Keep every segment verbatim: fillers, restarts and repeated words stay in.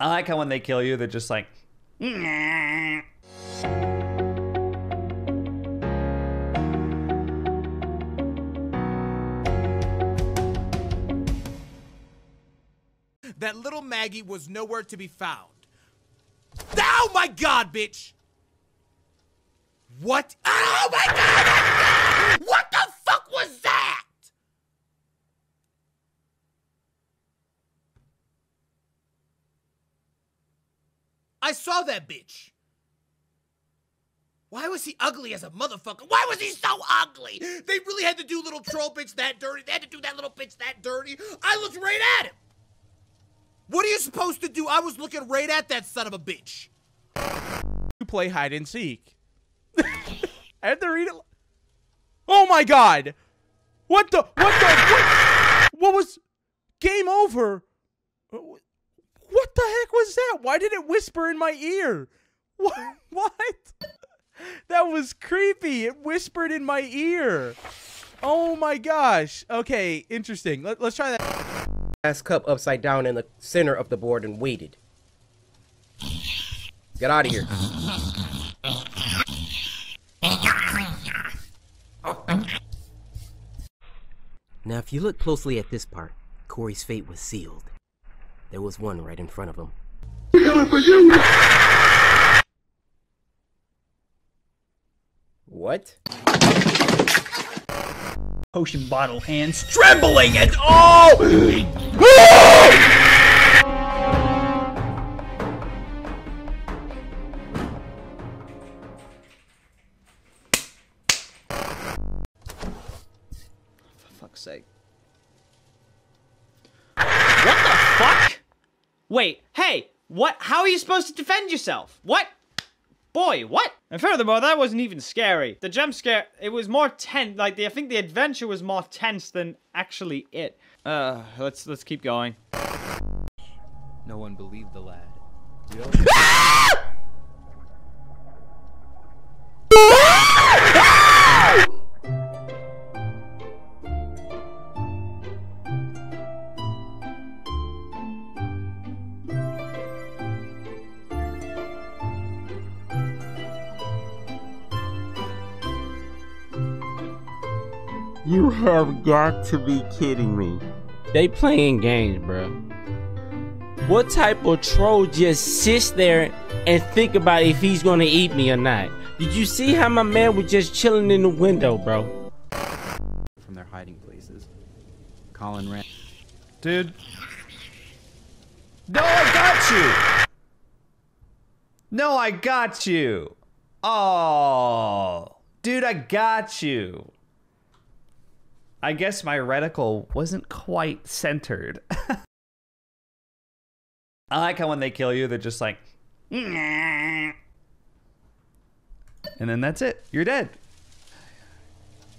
I like how when they kill you, they're just like, nah. That little Maggie was nowhere to be found. Oh my God, bitch! What? Oh my God! What the fuck was that? I saw that bitch. Why was he ugly as a motherfucker? Why was he so ugly? They really had to do little troll bitch that dirty. They had to do that little bitch that dirty. I looked right at him. What are you supposed to do? I was looking right at that son of a bitch. You play hide and seek. I had to read it. Oh my God. What the, what the, what, what was, game over. What the heck was that? Why did it whisper in my ear? What? What? That was creepy. It whispered in my ear. Oh my gosh. Okay, interesting. Let, let's try that. Last cup upside down in the center of the board and waited. Get out of here. Now, if you look closely at this part, Corey's fate was sealed. There was one right in front of him. We're coming for you! What? Potion bottle hands trembling and all. For fuck's sake. What the fuck? Wait, hey, what? How are you supposed to defend yourself? What? Boy, what? And furthermore, that wasn't even scary. The jump scare, it was more tense. Like, the, I think the adventure was more tense than actually it. Uh, let's let's keep going. No one believed the lad. You have got to be kidding me. They playing games, bro. What type of troll just sits there and think about if he's gonna eat me or not? Did you see how my man was just chilling in the window, bro? From their hiding places. Colin ran. Dude. No, I got you! No, I got you! Oh, dude, I got you. I guess my reticle wasn't quite centered. I like how when they kill you, they're just like, nah. And then that's it. You're dead.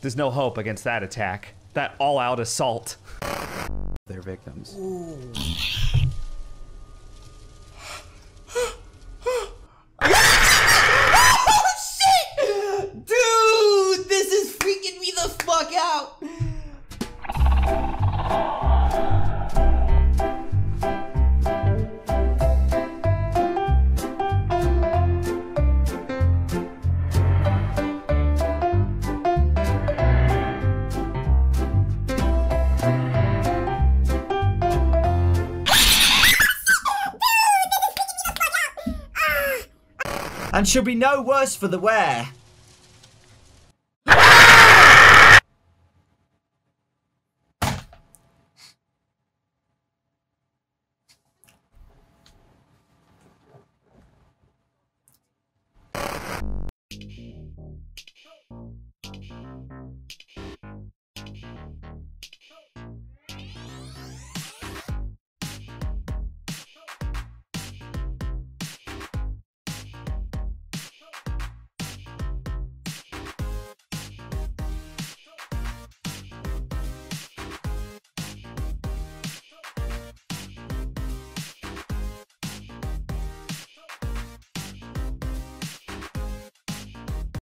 There's no hope against that attack. That all-out assault. Their victims. Oh shit! Dude, this is freaking me the fuck out. And she'll be no worse for the wear.